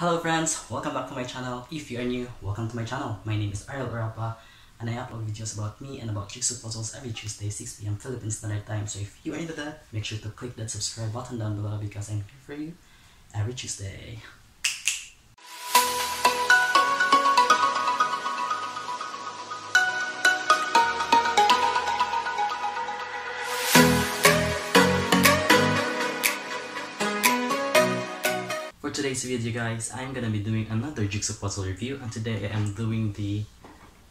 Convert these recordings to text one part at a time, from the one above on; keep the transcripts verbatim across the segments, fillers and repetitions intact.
Hello friends, welcome back to my channel. If you are new, welcome to my channel. My name is Ariel Orapa and I upload videos about me and about jigsaw puzzles every Tuesday six p m Philippine Standard Time. So if you are into that, make sure to click that subscribe button down below because I'm here for you every Tuesday. For today's video guys, I'm gonna be doing another jigsaw puzzle review, and today I am doing the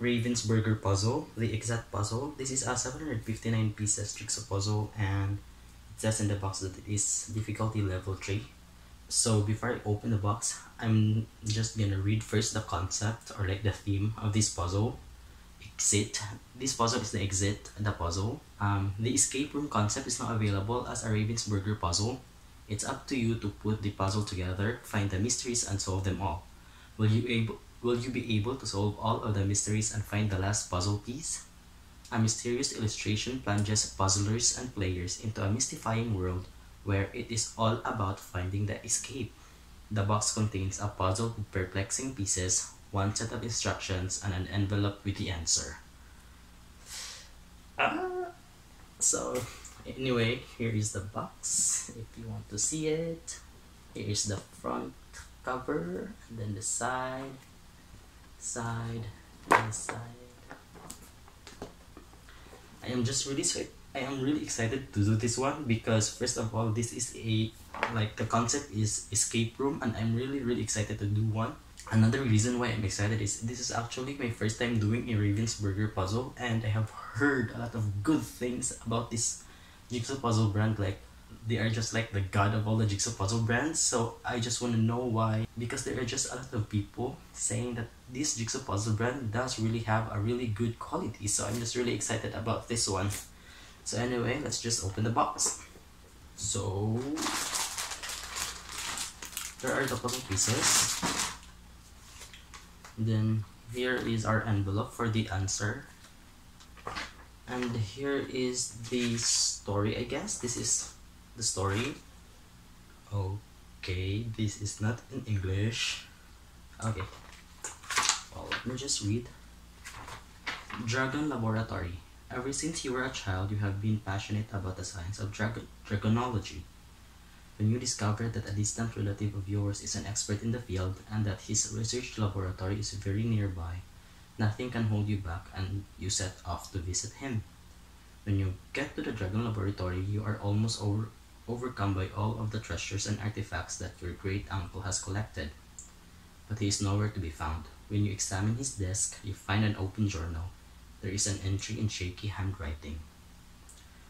Ravensburger puzzle, the Exit puzzle. This is a seven hundred fifty-nine pieces jigsaw puzzle and it says in the box that it is difficulty level three. So before I open the box, I'm just gonna read first the concept or like the theme of this puzzle. Exit. This puzzle is the exit, the puzzle. Um, the escape room concept is not available as a Ravensburger puzzle. It's up to you to put the puzzle together, find the mysteries, and solve them all. Will you able Will you be able to solve all of the mysteries and find the last puzzle piece? A mysterious illustration plunges puzzlers and players into a mystifying world where it is all about finding the escape. The box contains a puzzle with perplexing pieces, one set of instructions, and an envelope with the answer. Uh, so... Anyway, here is the box, if you want to see it. Here is the front cover, and then the side, side, and side. I am just really I am really excited to do this one because first of all, this is a, like the concept is escape room, and I'm really really excited to do one. Another reason why I'm excited is this is actually my first time doing a Ravensburger puzzle, and I have heard a lot of good things about this jigsaw puzzle brand. Like they are just like the god of all the jigsaw puzzle brands, so I just want to know why, because there are just a lot of people saying that this jigsaw puzzle brand does really have a really good quality, so I'm just really excited about this one. So anyway, let's just open the box. So there are the puzzle pieces, then here is our envelope for the answer, and here is the story. I guess this is the story. Okay, this is not in English. Okay, well, let me just read. Dragon Laboratory. Ever since you were a child, you have been passionate about the science of dragon dragonology. When you discovered that a distant relative of yours is an expert in the field and that his research laboratory is very nearby, nothing can hold you back, and you set off to visit him. When you get to the Dragon Laboratory, you are almost over overcome by all of the treasures and artifacts that your great uncle has collected. But he is nowhere to be found. When you examine his desk, you find an open journal. There is an entry in shaky handwriting.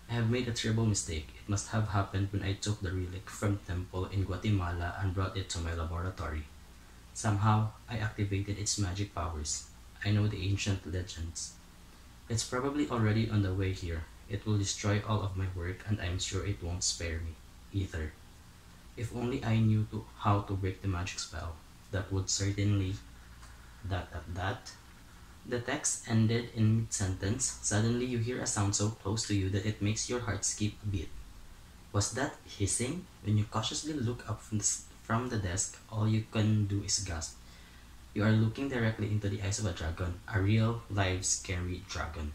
I have made a terrible mistake. It must have happened when I took the relic from the temple in Guatemala and brought it to my laboratory. Somehow, I activated its magic powers. I know the ancient legends. It's probably already on the way here. It will destroy all of my work, and I'm sure it won't spare me, either. If only I knew to, how to break the magic spell, that would certainly... That, that, that... The text ended in mid-sentence. Suddenly, you hear a sound so close to you that it makes your heart skip a beat. Was that hissing? When you cautiously look up from the, from the desk, all you can do is gasp. You are looking directly into the eyes of a dragon, a real, live, scary dragon.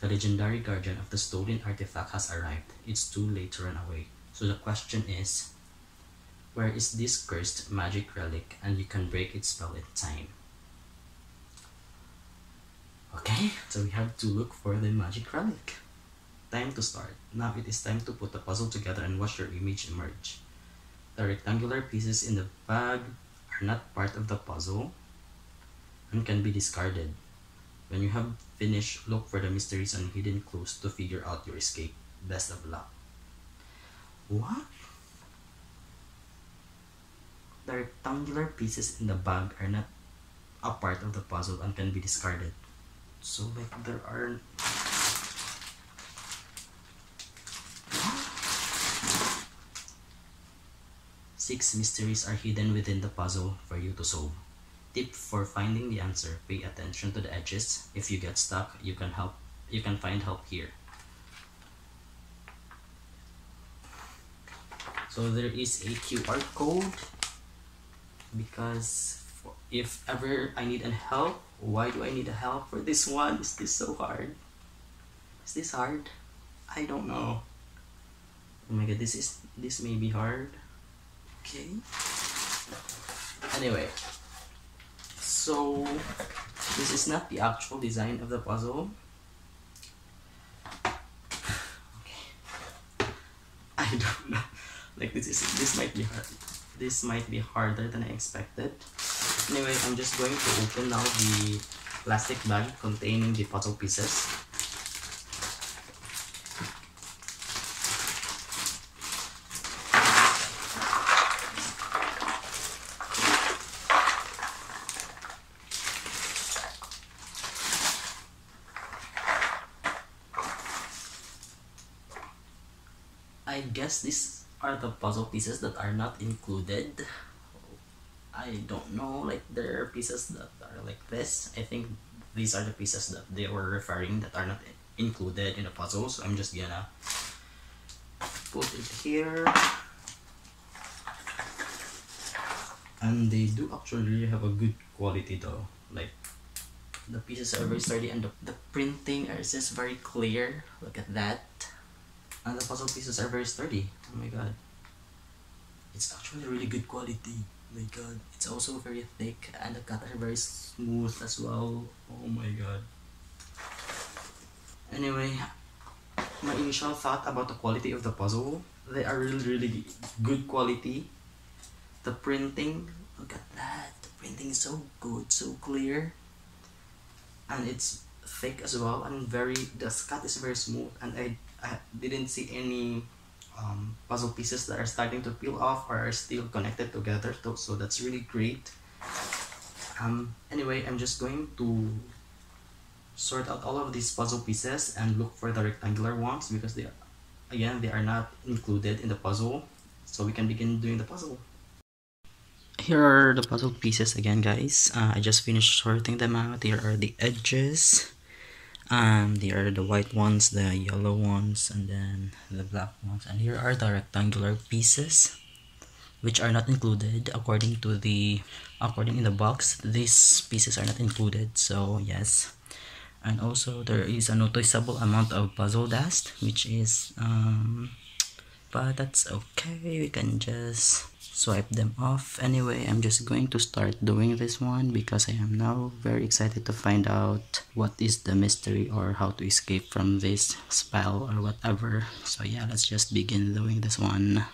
The legendary guardian of the stolen artifact has arrived. It's too late to run away. So the question is, where is this cursed magic relic, and you can break its spell in time? Okay, so we have to look for the magic relic. Time to start. Now it is time to put the puzzle together and watch your image emerge. The rectangular pieces in the bag not part of the puzzle and can be discarded. When you have finished, look for the mysteries and hidden clues to figure out your escape. Best of luck. What? The rectangular pieces in the bag are not a part of the puzzle and can be discarded. So like there are... Six mysteries are hidden within the puzzle for you to solve. Tip for finding the answer: pay attention to the edges. If you get stuck, you can help. You can find help here. So there is a Q R code. because for, if ever I need an help, why do I need a help for this one? Is this so hard? Is this hard? I don't know. Oh my god, this is this may be hard. Okay. Anyway, so this is not the actual design of the puzzle. Okay. I don't know. Like this is this might be hard. This might be harder than I expected. Anyway, I'm just going to open now the plastic bag containing the puzzle pieces. I guess these are the puzzle pieces that are not included. I don't know, like there are pieces that are like this. I think these are the pieces that they were referring that are not included in the puzzle, so I'm just gonna put it here. And they do actually have a good quality though. Like the pieces are very sturdy and the, the printing is just very clear. Look at that. And the puzzle pieces are very sturdy. Oh my god. It's actually really good quality. Oh my god. It's also very thick and the cuts are very smooth as well. Oh my god. Anyway, my initial thought about the quality of the puzzle. They are really really good quality. The printing. Look at that. The printing is so good. So clear. And it's thick as well. And very, the cut is very smooth. And I I didn't see any um, puzzle pieces that are starting to peel off or are still connected together, so, so that's really great. Um, anyway, I'm just going to sort out all of these puzzle pieces and look for the rectangular ones because they, again, they are not included in the puzzle, so we can begin doing the puzzle. Here are the puzzle pieces again, guys. Uh, I just finished sorting them out. Here are the edges. Um, there are the white ones, the yellow ones, and then the black ones. And here are the rectangular pieces, which are not included according to the, according in the box. These pieces are not included, so yes. And also there is a noticeable amount of puzzle dust, which is, um, but that's okay. We can just swipe them off. Anyway, I'm just going to start doing this one because I am now very excited to find out what is the mystery or how to escape from this spell or whatever. So yeah, let's just begin doing this one.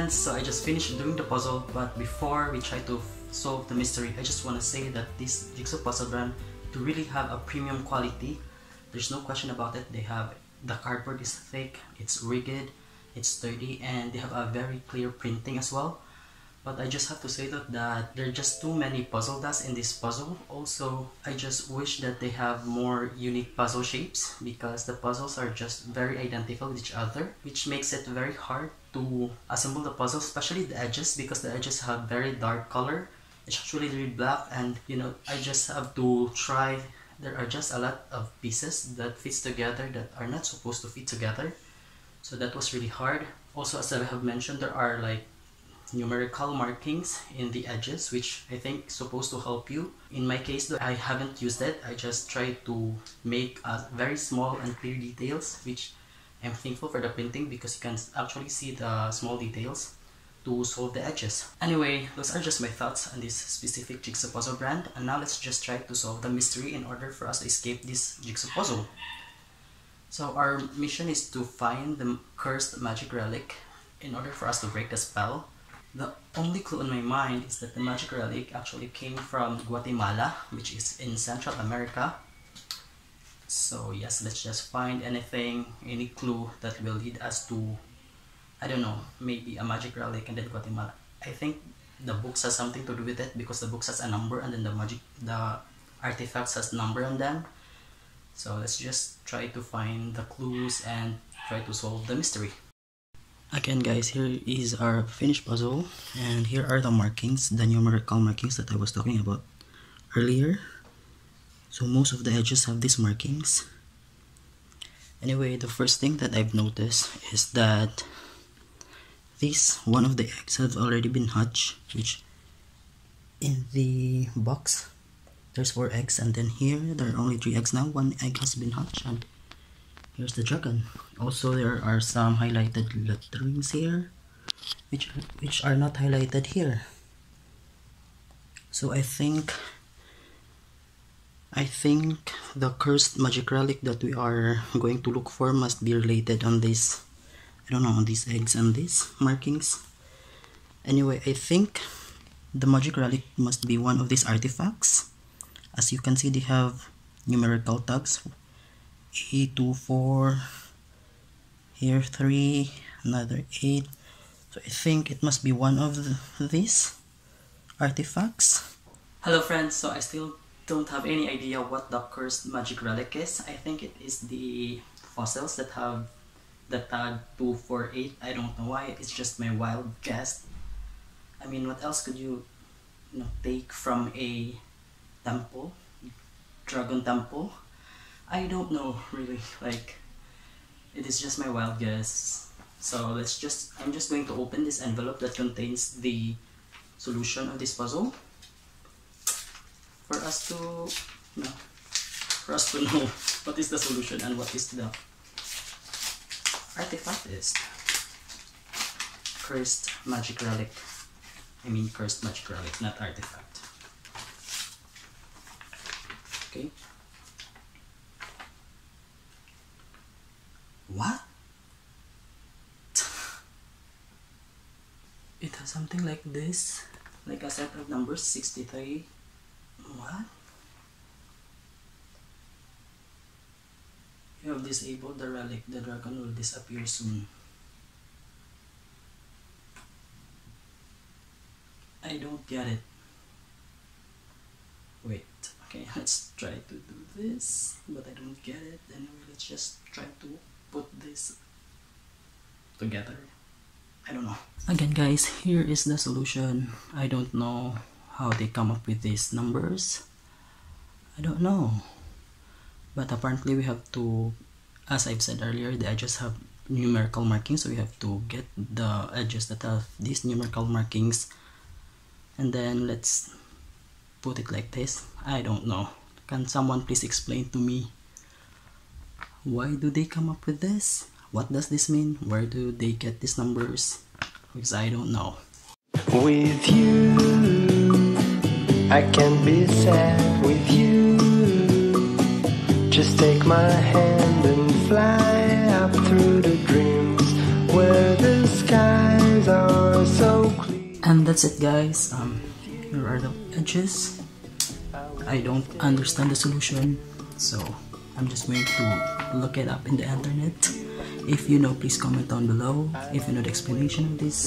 And so I just finished doing the puzzle, but before we try to solve the mystery, I just want to say that this jigsaw puzzle brand to really have a premium quality. There's no question about it. They have, the cardboard is thick, it's rigid, it's sturdy, and they have a very clear printing as well. But I just have to say that, that there are just too many puzzle dots in this puzzle. Also, I just wish that they have more unique puzzle shapes, because the puzzles are just very identical with each other, which makes it very hard to assemble the puzzle, especially the edges, because the edges have very dark color. It's actually really black, and you know, I just have to try. There are just a lot of pieces that fits together that are not supposed to fit together. So that was really hard. Also, as I have mentioned, there are like numerical markings in the edges, which I think is supposed to help you. In my case though, I haven't used it. I just tried to make a very small and clear details, which I'm thankful for the printing, because you can actually see the small details to solve the edges. Anyway, those are just my thoughts on this specific jigsaw puzzle brand, and now let's just try to solve the mystery in order for us to escape this jigsaw puzzle. So our mission is to find the cursed magic relic in order for us to break the spell. The only clue in my mind is that the magic relic actually came from Guatemala, which is in Central America. So yes, let's just find anything, any clue that will lead us to, I don't know, maybe a magic relic and then Guatemala. I think the books has something to do with it, because the books has a number, and then the magic, the artifacts has number on them. So let's just try to find the clues and try to solve the mystery. Again guys, here is our finished puzzle, and here are the markings, the numerical markings that I was talking about earlier. So most of the edges have these markings. Anyway, the first thing that I've noticed is that this one of the eggs have already been hatched, which in the box there's four eggs, and then here there are only three eggs now. One egg has been hatched, and here's the dragon. Also, there are some highlighted letterings here, which which are not highlighted here. So I think I think the cursed magic relic that we are going to look for must be related on this, I don't know, on these eggs and these markings. Anyway, I think the magic relic must be one of these artifacts. As you can see, they have numerical tags. eight, two, four, here three, another eight. So I think it must be one of the, these artifacts. Hello friends, so I still don't have any idea what the cursed magic relic is. I think it is the fossils that have the tag two four eight. I don't know why, it's just my wild guess. I mean, what else could you, you know, take from a temple, dragon temple? I don't know, really, like, it is just my wild guess. So let's just, I'm just going to open this envelope that contains the solution of this puzzle for us to, you know, for us to know what is the solution and what is the artifact is. Cursed magic relic. I mean, cursed magic relic, not artifact. Okay. What? It has something like this, like a set of numbers, sixty-three. What? You have disabled the relic. The dragon will disappear soon. I don't get it. Wait. Okay, let's try to do this, but I don't get it. Anyway, let's just try to put this together. I don't know. Again guys, here is the solution. I don't know how they come up with these numbers. I don't know. But apparently we have to, as I've said earlier, the edges have numerical markings, so we have to get the edges that have these numerical markings, and then let's put it like this. I don't know. Can someone please explain to me? Why do they come up with this? What does this mean? Where do they get these numbers? Because I don't know. With you, I can be sad. With you, just take my hand and fly up through the dreams where the skies are. that's it, guys. Um, here are the edges. I don't understand the solution, so I'm just going to look it up in the internet. If you know, please comment down below if you know the explanation of this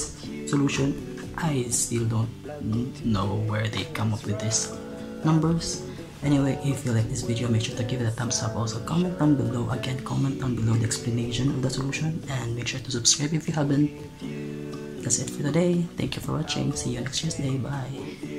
solution. I still don't know where they come up with these numbers. Anyway, if you like this video, make sure to give it a thumbs up. Also, comment down below, again, comment down below the explanation of the solution, and make sure to subscribe if you haven't. That's it for today. Thank you for watching. See you next Tuesday. Bye.